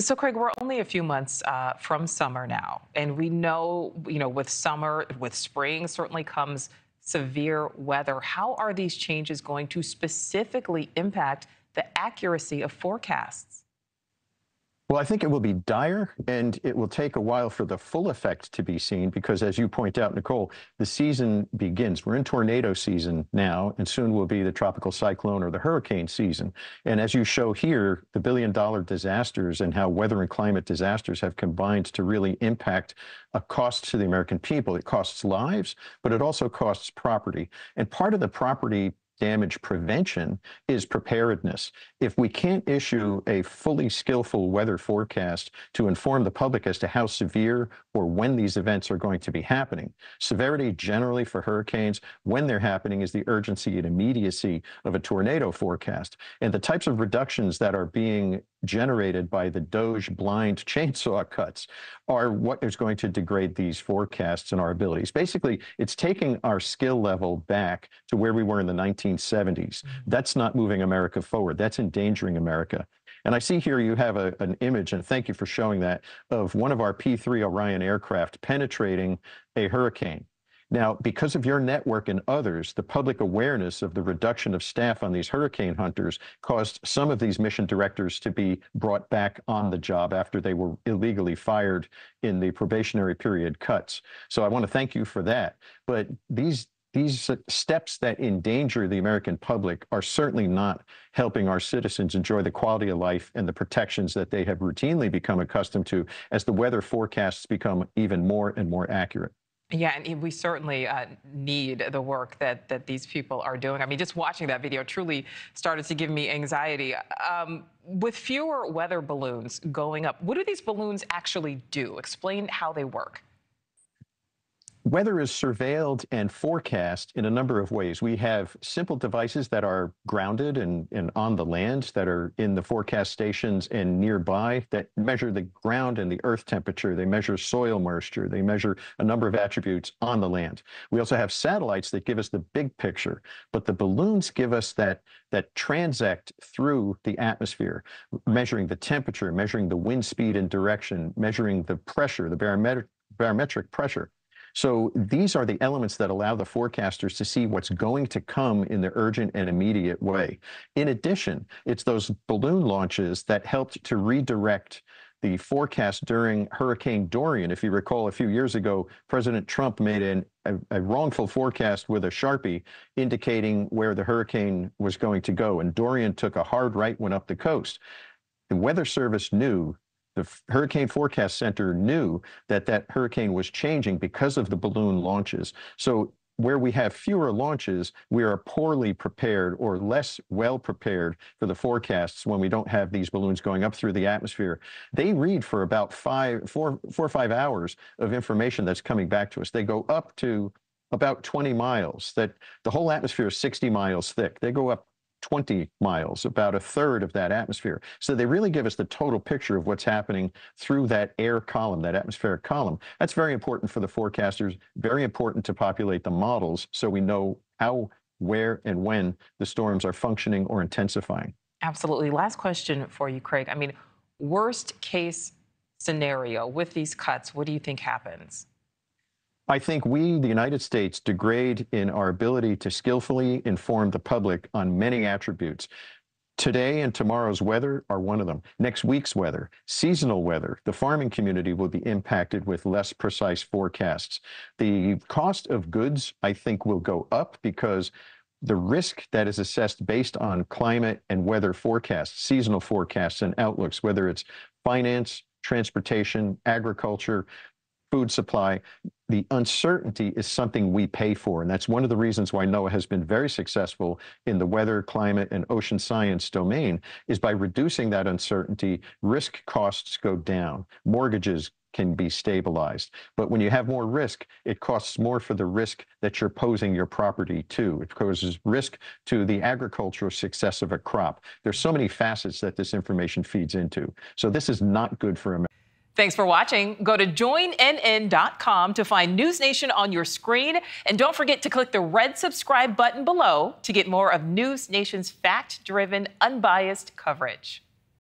So, Craig, we're only a few months from summer now, and we know, with summer, with spring certainly comes severe weather. How are these changes going to specifically impact the accuracy of forecasts? Well, I think it will be dire, and it will take a while for the full effect to be seen because, as you point out, Nicole, the season begins. We're in tornado season now, and soon will be the tropical cyclone or the hurricane season. And as you show here, the billion-dollar disasters and how weather and climate disasters have combined to really impact a cost to the American people. It costs lives, but it also costs property. And part of the property damage prevention is preparedness. If we can't issue a fully skillful weather forecast to inform the public as to how severe or when these events are going to be happening, severity generally for hurricanes, when they're happening, is the urgency and immediacy of a tornado forecast. And the types of reductions that are being generated by the DOGE blind chainsaw cuts are what is going to degrade these forecasts and our abilities. Basically, it's taking our skill level back to where we were in the 1970s. That's not moving America forward. That's endangering America. And I see here you have an image, and thank you for showing that, of one of our P-3 Orion aircraft penetrating a hurricane. Now, because of your network and others, the public awareness of the reduction of staff on these hurricane hunters caused some of these mission directors to be brought back on the job after they were illegally fired in the probationary period cuts. So I want to thank you for that. But these steps that endanger the American public are certainly not helping our citizens enjoy the quality of life and the protections that they have routinely become accustomed to as the weather forecasts become even more and more accurate. Yeah, and we certainly need the work that these people are doing. I mean, just watching that video truly started to give me anxiety. With fewer weather balloons going up, what do these balloons actually do? Explain how they work. Weather is surveilled and forecast in a number of ways. We have simple devices that are grounded and on the land, that are in the forecast stations and nearby, that measure the ground and the earth temperature. They measure soil moisture. They measure a number of attributes on the land. We also have satellites that give us the big picture, but the balloons give us that transect through the atmosphere, measuring the temperature, measuring the wind speed and direction, measuring the pressure, the barometric pressure. So these are the elements that allow the forecasters to see what's going to come in the urgent and immediate way. In addition, it's those balloon launches that helped to redirect the forecast during Hurricane Dorian. If you recall, a few years ago, President Trump made a wrongful forecast with a Sharpie indicating where the hurricane was going to go, and Dorian took a hard right, went up the coast. The Weather Service knew, the Hurricane Forecast Center knew that hurricane was changing because of the balloon launches. So where we have fewer launches, we are poorly prepared or less well prepared for the forecasts when we don't have these balloons going up through the atmosphere. They read for about four or five hours of information that's coming back to us. They go up to about 20 miles. That the whole atmosphere is 60 miles thick. They go up 20 miles, about a third of that atmosphere. So they really give us the total picture of what's happening through that air column, that atmospheric column. That's very important for the forecasters, very important to populate the models so we know how, where, and when the storms are functioning or intensifying. Absolutely. Last question for you, Craig. I mean, worst case scenario with these cuts, what do you think happens? I think we, the United States, degrade in our ability to skillfully inform the public on many attributes. Today and tomorrow's weather are one of them. Next week's weather, seasonal weather, the farming community will be impacted with less precise forecasts. The cost of goods, I think, will go up because the risk that is assessed based on climate and weather forecasts, seasonal forecasts and outlooks, whether it's finance, transportation, agriculture, food supply, the uncertainty is something we pay for. And that's one of the reasons why NOAA has been very successful in the weather, climate, and ocean science domain, is by reducing that uncertainty, risk costs go down. Mortgages can be stabilized. But when you have more risk, it costs more for the risk that you're posing your property to. It causes risk to the agricultural success of a crop. There's so many facets that this information feeds into. So this is not good for America. Thanks for watching. Go to joinnn.com to find NewsNation on your screen. And don't forget to click the red subscribe button below to get more of NewsNation's fact-driven, unbiased coverage.